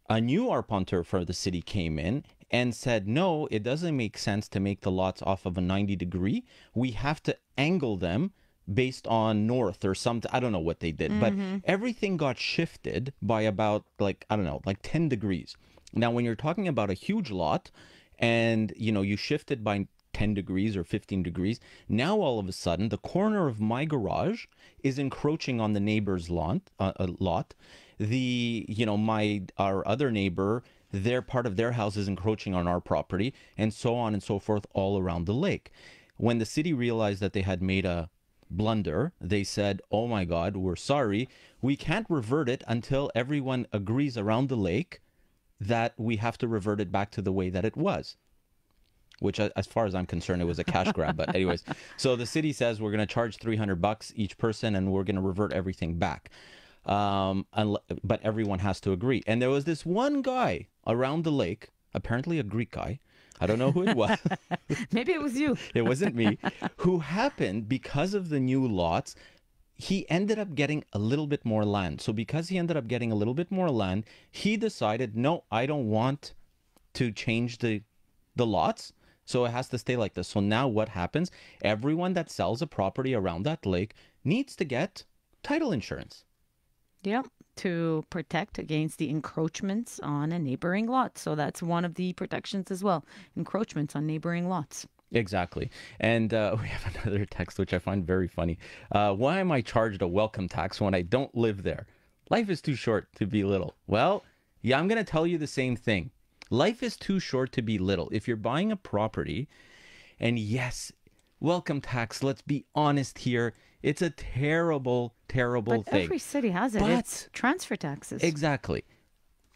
a new arpenteur for the city came in and said, no, it doesn't make sense to make the lots off of a ninety degree. We have to angle them based on north or something. I don't know what they did, mm-hmm. but everything got shifted by about like, I don't know, like ten degrees. Now, when you're talking about a huge lot and, you know, you shifted by ten degrees or fifteen degrees. Now, all of a sudden, the corner of my garage is encroaching on the neighbor's lawn, uh, lot. The, you know, my, our other neighbor, their part of their house is encroaching on our property, and so on and so forth all around the lake. When the city realized that they had made a blunder, they said, oh my God, we're sorry. We can't revert it until everyone agrees around the lake that we have to revert it back to the way that it was. Which, as far as I'm concerned, it was a cash grab. But anyways, so the city says we're going to charge three hundred bucks each person and we're going to revert everything back. Um, but everyone has to agree. And there was this one guy around the lake, apparently a Greek guy. I don't know who it was. Maybe it was you. It wasn't me. Who happened, because of the new lots, he ended up getting a little bit more land. So because he ended up getting a little bit more land, he decided, no, I don't want to change the, the lots. So it has to stay like this. So now what happens? Everyone that sells a property around that lake needs to get title insurance. Yeah, to protect against the encroachments on a neighboring lot. So that's one of the protections as well, encroachments on neighboring lots. Exactly. And uh, we have another text, which I find very funny. Uh, why am I charged a welcome tax when I don't live there? Life is too short to be little. Well, yeah, I'm going to tell you the same thing. Life is too short to be little. If you're buying a property, and yes, welcome tax. Let's be honest here. It's a terrible, terrible but thing. Every city has it. But it's transfer taxes. Exactly.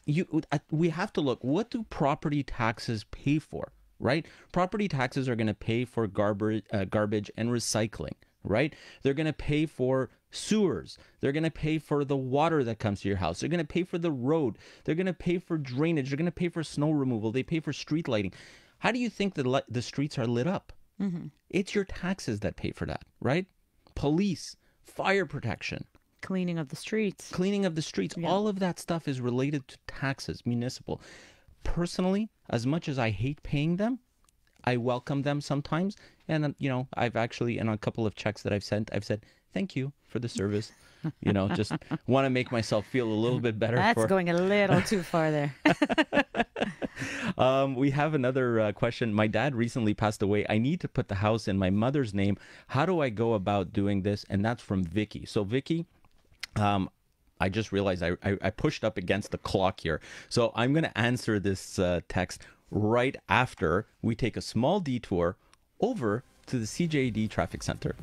You, we have to look, what do property taxes pay for, right? Property taxes are going to pay for garbage, uh, garbage and recycling, right? They're going to pay for sewers. They're going to pay for the water that comes to your house. They're going to pay for the road. They're going to pay for drainage. They're going to pay for snow removal. They pay for street lighting. How do you think the, li- the streets are lit up? Mm-hmm. It's your taxes that pay for that, right? Police, fire protection. Cleaning of the streets. Cleaning of the streets. Yeah. All of that stuff is related to taxes, municipal. Personally, as much as I hate paying them, I welcome them sometimes. And, you know, I've actually, in a couple of checks that I've sent, I've said, thank you for the service. You know, just want to make myself feel a little bit better. That's for... going a little too far there. um, we have another uh, question. My dad recently passed away. I need to put the house in my mother's name. How do I go about doing this? And that's from Vicky. So, Vicky, Um, I just realized I, I, I pushed up against the clock here. So I'm going to answer this uh, text right after we take a small detour over to the C J A D Traffic Center.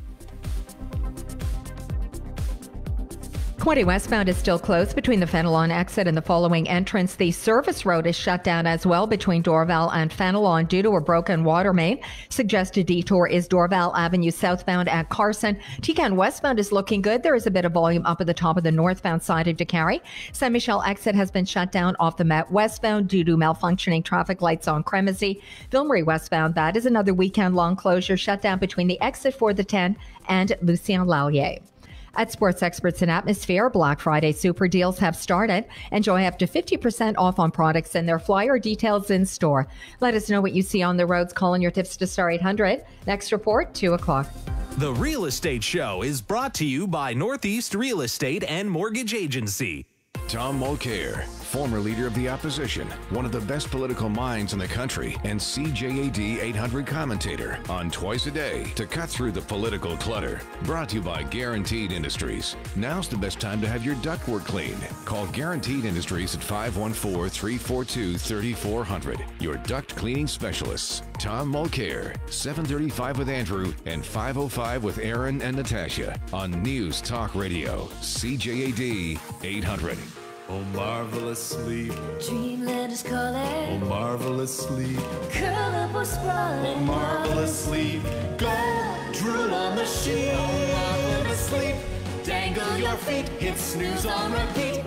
twenty westbound is still closed between the Fenelon exit and the following entrance. The service road is shut down as well between Dorval and Fenelon due to a broken water main. Suggested detour is Dorval Avenue southbound at Carson. T CAN westbound is looking good. There is a bit of volume up at the top of the northbound side of Décarie. Saint Michel exit has been shut down off the Met westbound due to malfunctioning traffic lights on Cremazie. Villemery westbound, that is another weekend-long closure shut down between the exit for the ten and Lucien Lallier. At Sports Experts and Atmosphere, Black Friday super deals have started. Enjoy up to fifty percent off on products and their flyer details in store. Let us know what you see on the roads. Call in your tips to Star eight hundred. Next report, two o'clock. The Real Estate Show is brought to you by Northeast Real Estate and Mortgage Agency. Tom Mulcair, former leader of the opposition, one of the best political minds in the country, and C J A D eight hundred commentator on Twice a Day to cut through the political clutter. Brought to you by Guaranteed Industries. Now's the best time to have your ductwork cleaned. Call Guaranteed Industries at five one four, three four two, three four zero zero. Your duct cleaning specialists. Tom Mulcair, seven thirty-five with Andrew and five oh five with Aaron and Natasha on News Talk Radio, C J A D eight hundred. Oh, marvelous sleep. Dreamland is calling. Oh, marvelous sleep. Curl up or sprawl. Oh, marvelous sleep. Go drool on the sheet. Oh, marvelous sleep. Dangle your feet. Hit snooze on repeat.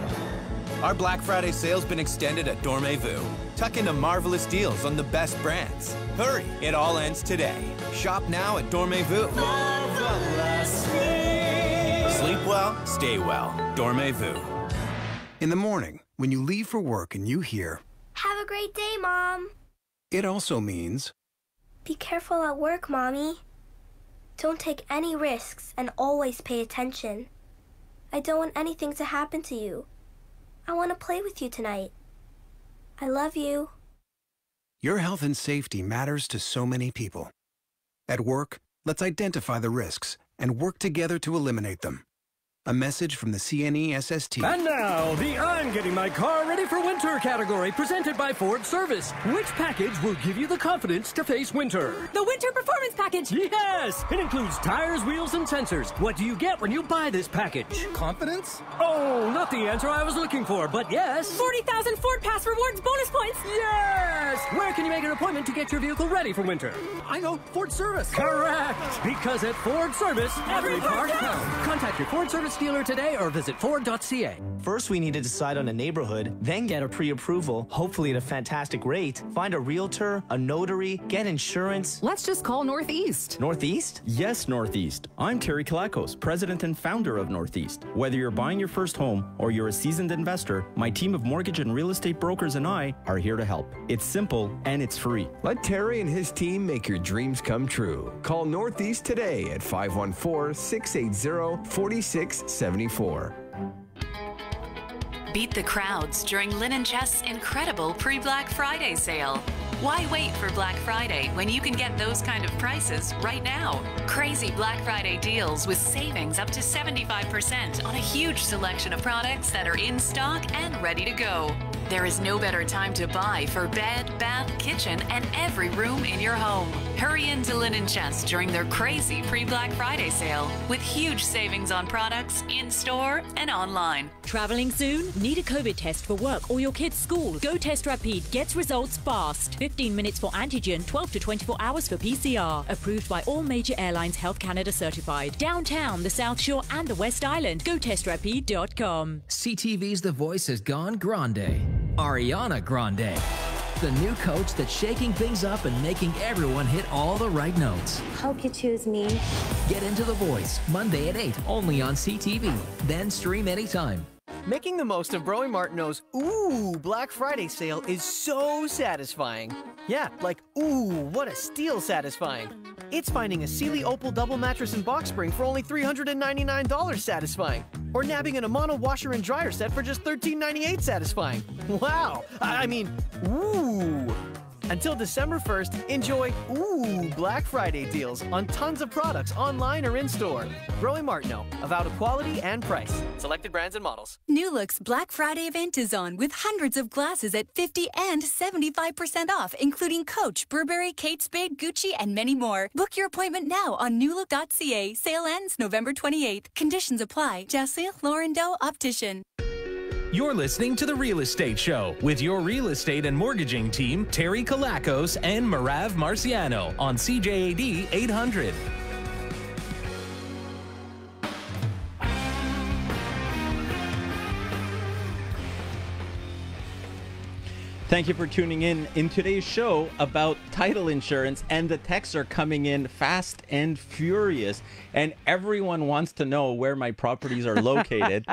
Our Black Friday sale's been extended at Dormez-vous. Tuck into marvelous deals on the best brands. Hurry, it all ends today. Shop now at Dormez-vous. Marvelous sleep. Sleep well, stay well. Dormez-vous. In the morning, when you leave for work and you hear, "Have a great day, Mom," it also means, "Be careful at work, Mommy. Don't take any risks and always pay attention. I don't want anything to happen to you. I want to play with you tonight. I love you." Your health and safety matters to so many people. At work, let's identify the risks and work together to eliminate them. A message from the C N E S S T. And now, the I'm getting my car ready for winter category, presented by Ford Service. Which package will give you the confidence to face winter? The Winter Performance Package. Yes! It includes tires, wheels, and sensors. What do you get when you buy this package? Confidence? Oh, not the answer I was looking for, but yes. forty thousand Ford Pass Rewards bonus points. Yes! Where can you make an appointment to get your vehicle ready for winter? I know, Ford Service. Correct! Because at Ford Service, every part counts. Contact your Ford Service dealer today or visit Ford dot C A. First, we need to decide on a neighborhood, then get a pre-approval, hopefully at a fantastic rate, find a realtor, a notary, get insurance. Let's just call Northeast. Northeast? Yes, Northeast. I'm Terry Kilakos, president and founder of Northeast. Whether you're buying your first home or you're a seasoned investor, my team of mortgage and real estate brokers and I are here to help. It's simple and it's free. Let Terry and his team make your dreams come true. Call Northeast today at five one four, six eight zero, four six seven four. Beat the crowds during Lynn and Chess' incredible pre-Black Friday sale. Why wait for Black Friday when you can get those kind of prices right now? Crazy Black Friday deals with savings up to seventy-five percent on a huge selection of products that are in stock and ready to go. There is no better time to buy for bed, bath, kitchen, and every room in your home. Hurry into Linen Chest during their crazy pre-Black Friday sale with huge savings on products in-store and online. Traveling soon? Need a COVID test for work or your kids' school? Go Test Rapide gets results fast. fifteen minutes for antigen, twelve to twenty-four hours for P C R. Approved by all major airlines, Health Canada certified. Downtown, the South Shore and the West Island. Go Test Rapide dot com. C T V's The Voice has gone grande. Ariana Grande. The new coach that's shaking things up and making everyone hit all the right notes. Hope you choose me. Get into The Voice, Monday at eight, only on C T V. Then stream anytime. Making the most of Broy Martineau's Ooh Black Friday sale is so satisfying. Yeah, like, ooh, what a steal satisfying. It's finding a Sealy Opal double mattress and box spring for only three hundred ninety-nine dollars satisfying. Or nabbing an Amano washer and dryer set for just thirteen ninety-eight satisfying. Wow, I mean, ooh. Until December first, enjoy Ooh Black Friday deals on tons of products online or in-store. Broy Martineau, about quality and price. Selected brands and models. New Look's Black Friday event is on with hundreds of glasses at fifty and seventy-five percent off, including Coach, Burberry, Kate Spade, Gucci, and many more. Book your appointment now on new look dot c a. Sale ends November twenty-eighth. Conditions apply. Jacinthe Laurendeau, optician. You're listening to The Real Estate Show with your real estate and mortgaging team, Terry Kilakos and Merav Marciano on C J A D eight hundred. Thank you for tuning in. In today's show about title insurance, and the texts are coming in fast and furious, and everyone wants to know where my properties are located.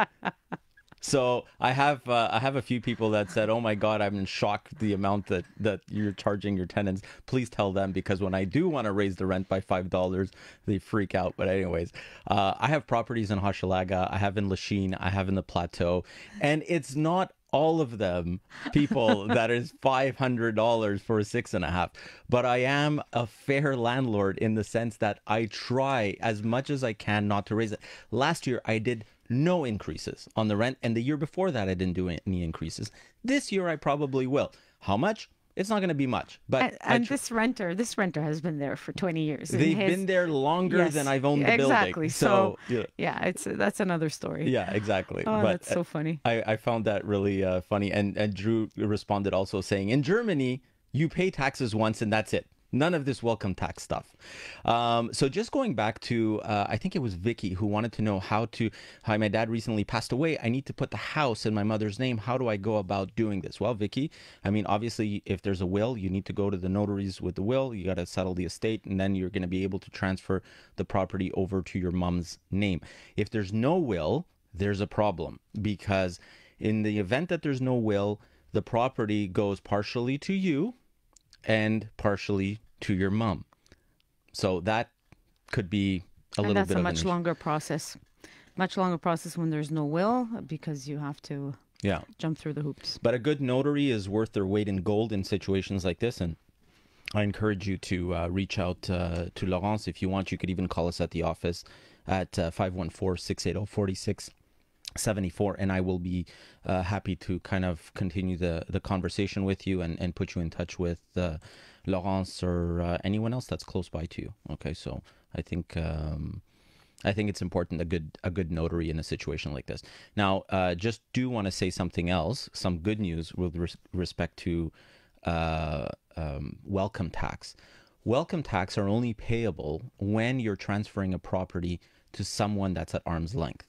So I have uh, I have a few people that said, oh my God, I'm in shock the amount that, that you're charging your tenants. Please tell them, because when I do want to raise the rent by five dollars, they freak out. But anyways, uh, I have properties in Hochelaga, I have in Lachine, I have in the Plateau, and it's not all of them people that is five hundred dollars for a six and a half. But I am a fair landlord in the sense that I try as much as I can not to raise it. Last year, I did no increases on the rent, and the year before that I didn't do any increases. This year I probably will. How much? It's not going to be much, but and, and this renter this renter has been there for twenty years. They've his, been there longer yes, than I've owned the exactly. building. Exactly. So, so yeah. yeah, it's that's another story. Yeah, exactly. Oh, but that's so funny. I, I found that really uh, funny, and and Drew responded also saying, in Germany you pay taxes once and that's it. None of this welcome tax stuff. Um, so just going back to, uh, I think it was Vicky who wanted to know how to, hi, my dad recently passed away. I need to put the house in my mother's name. How do I go about doing this? Well, Vicky, I mean, obviously, if there's a will, you need to go to the notaries with the will. You got to settle the estate, and then you're going to be able to transfer the property over to your mom's name. If there's no will, there's a problem, because in the event that there's no will, the property goes partially to you and partially to your mom. So that could be a little bit of an issue. And that's a much longer process. Much longer process when there's no will, because you have to yeah. jump through the hoops. But a good notary is worth their weight in gold in situations like this. And I encourage you to uh, reach out uh, to Laurence if you want. You could even call us at the office at uh, five one four, six eight zero, four six seven four, and I will be uh, happy to kind of continue the the conversation with you and and put you in touch with uh, Laurence or uh, anyone else that's close by to you. Okay, so I think um I think it's important, a good a good notary in a situation like this. Now uh just do want to say something else, some good news with res respect to uh um welcome tax. Welcome tax are only payable when you're transferring a property to someone that's at arm's length.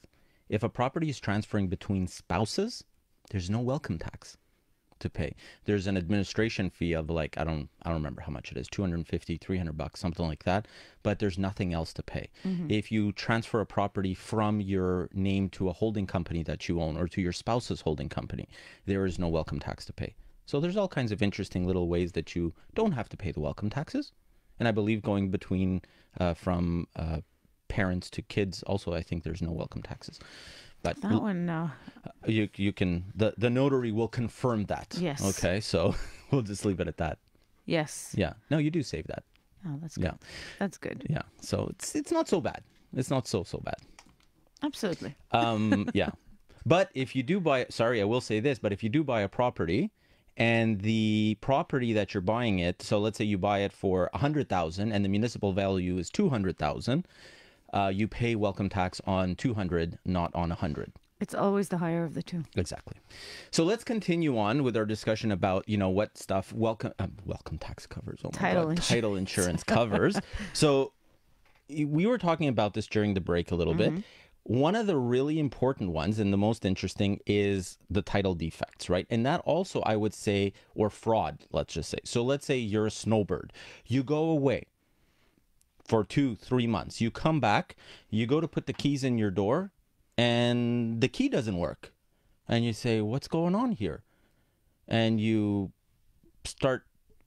If a property is transferring between spouses, there's no welcome tax to pay. There's an administration fee of like, I don't I don't remember how much it is, two hundred fifty, three hundred bucks, something like that, but there's nothing else to pay. Mm-hmm. If you transfer a property from your name to a holding company that you own, or to your spouse's holding company, there is no welcome tax to pay. So there's all kinds of interesting little ways that you don't have to pay the welcome taxes. And I believe going between uh, from uh, parents to kids also, I think there's no welcome taxes. But that one, no. You, you can, the, the notary will confirm that. Yes. Okay, so we'll just leave it at that. Yes. Yeah. No, you do save that. Oh, that's good. Yeah. That's good. Yeah. So it's, it's not so bad. It's not so, so bad. Absolutely. Um, yeah. But if you do buy, sorry, I will say this, but if you do buy a property and the property that you're buying it, so let's say you buy it for one hundred thousand dollars and the municipal value is two hundred thousand dollars, uh, you pay welcome tax on two hundred thousand dollars, not on one hundred thousand dollars. It's always the higher of the two. Exactly. So let's continue on with our discussion about, you know, what stuff welcome um, welcome tax covers. Oh my title, God. Insurance. Title insurance covers. So we were talking about this during the break a little mm-hmm. bit. One of the really important ones and the most interesting is the title defects, right? And that also, I would say, or fraud, let's just say. So let's say you're a snowbird. You go away for two, three months. You come back. You go to put the keys in your door. And the key doesn't work. And you say, what's going on here? And you start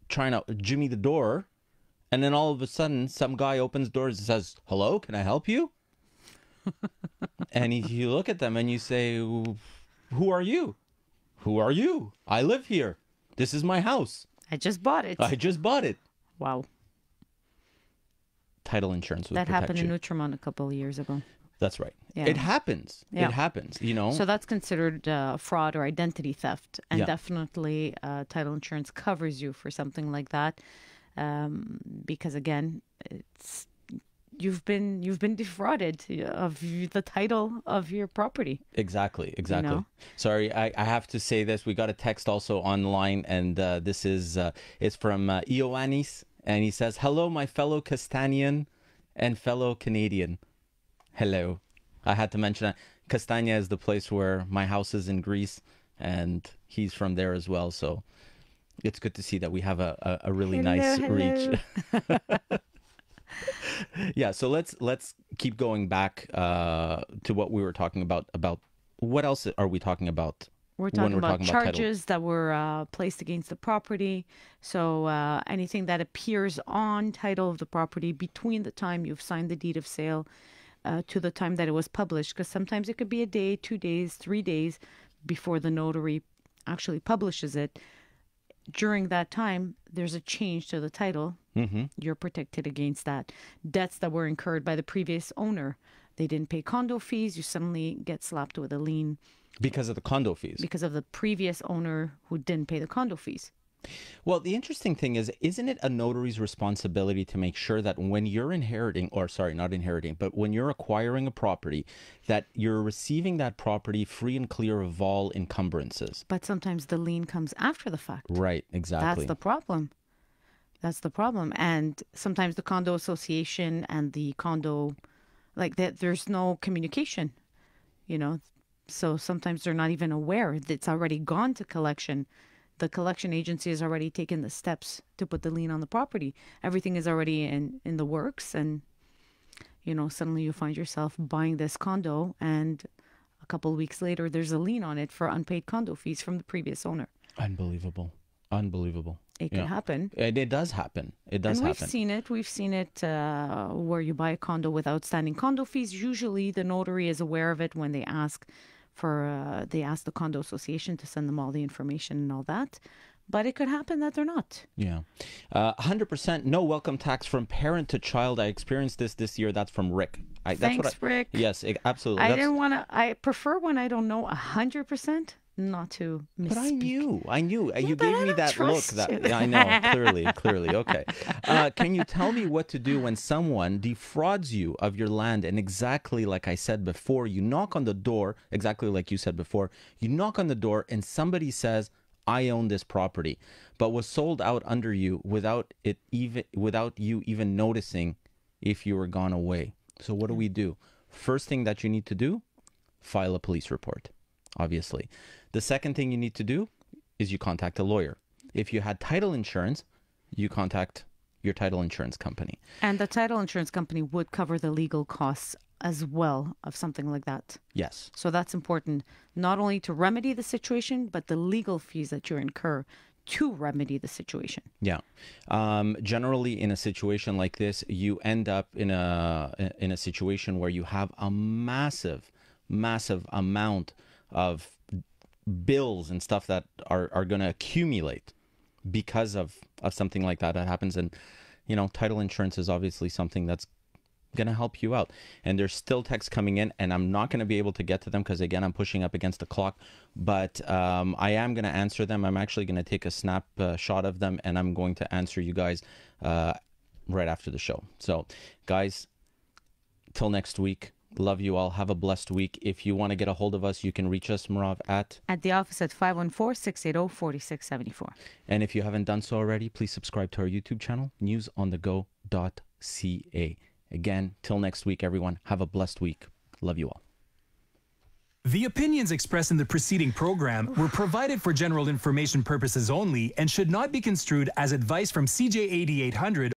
trying to jimmy the door. And then all of a sudden, some guy opens doors and says, hello, can I help you? And you look at them and you say, who are you? Who are you? I live here. This is my house. I just bought it. I just bought it. Wow. Title insurance would protect you. That happened in Neutramont a couple of years ago. That's right. Yeah. It happens. Yeah. It happens, you know. So that's considered uh, fraud or identity theft. And yeah. definitely uh, title insurance covers you for something like that. Um, because, again, it's you've been you've been defrauded of the title of your property. Exactly. Exactly. You know? Sorry, I, I have to say this. We got a text also online, and uh, this is uh, it's from uh, Ioannis. And he says, hello, my fellow Castanian and fellow Canadian. Hello. I had to mention that. Castania is the place where my house is in Greece, and he's from there as well. So it's good to see that we have a, a, a really hello, nice hello. reach. Yeah, so let's let's keep going back uh, to what we were talking about. About what else are we talking about? We're talking we're about talking charges about that were uh, placed against the property. So uh, anything that appears on title of the property between the time you've signed the deed of sale Uh, to the time that it was published, because sometimes it could be a day, two days, three days before the notary actually publishes it. During that time, there's a change to the title. Mm-hmm. You're protected against that. Debts that were incurred by the previous owner. They didn't pay condo fees. You suddenly get slapped with a lien. Because of the condo fees. Because of the previous owner who didn't pay the condo fees. Well, the interesting thing is, isn't it a notary's responsibility to make sure that when you're inheriting, or sorry, not inheriting, but when you're acquiring a property, that you're receiving that property free and clear of all encumbrances? But sometimes the lien comes after the fact. Right, exactly. That's the problem. That's the problem. And sometimes the condo association and the condo, like that, there's no communication, you know. So sometimes they're not even aware that it's already gone to collection. The collection agency has already taken the steps to put the lien on the property. Everything is already in, in the works. And, you know, suddenly you find yourself buying this condo and a couple of weeks later, there's a lien on it for unpaid condo fees from the previous owner. Unbelievable. Unbelievable. It can yeah. happen. It, it does happen. It does and we've happen. We've seen it. We've seen it uh, where you buy a condo with outstanding condo fees. Usually the notary is aware of it when they ask for uh, they asked the condo association to send them all the information and all that. But it could happen that they're not. Yeah. Uh, one hundred percent no welcome tax from parent to child. I experienced this this year. That's from Rick. I, that's Thanks, what I, Rick. Yes, it, absolutely. I that's... didn't want to, I prefer when I don't know one hundred percent not to misspeak. But I knew, I knew. Yeah, you gave me that look. That yeah, I know, clearly, clearly. Okay. Uh, can you tell me what to do when someone defrauds you of your land? And exactly like I said before, you knock on the door, exactly like you said before, you knock on the door and somebody says, I own this property, but was sold out under you without it even without you even noticing if you were gone away. So what do we do? First thing that you need to do, file a police report, obviously. The second thing you need to do is you contact a lawyer. If you had title insurance, you contact your title insurance company. And the title insurance company would cover the legal costs as well of something like that. Yes. So that's important, not only to remedy the situation, but the legal fees that you incur to remedy the situation. Yeah. Um, generally, in a situation like this, you end up in a in a situation where you have a massive, massive amount of bills and stuff that are, are going to accumulate because of, of something like that that happens. And, you know, title insurance is obviously something that's going to help you out. And there's still texts coming in, and I'm not going to be able to get to them because, again, I'm pushing up against the clock. But um, I am going to answer them. I'm actually going to take a snap uh, shot of them, and I'm going to answer you guys uh, right after the show. So, guys, till next week. Love you all. Have a blessed week. If you want to get a hold of us, you can reach us, Merav, at? At the office at five one four, six eight zero, four six seven four. And if you haven't done so already, please subscribe to our YouTube channel, news on the go dot c a. Again, till next week, everyone. Have a blessed week. Love you all. The opinions expressed in the preceding program were provided for general information purposes only and should not be construed as advice from C J A D eight hundred.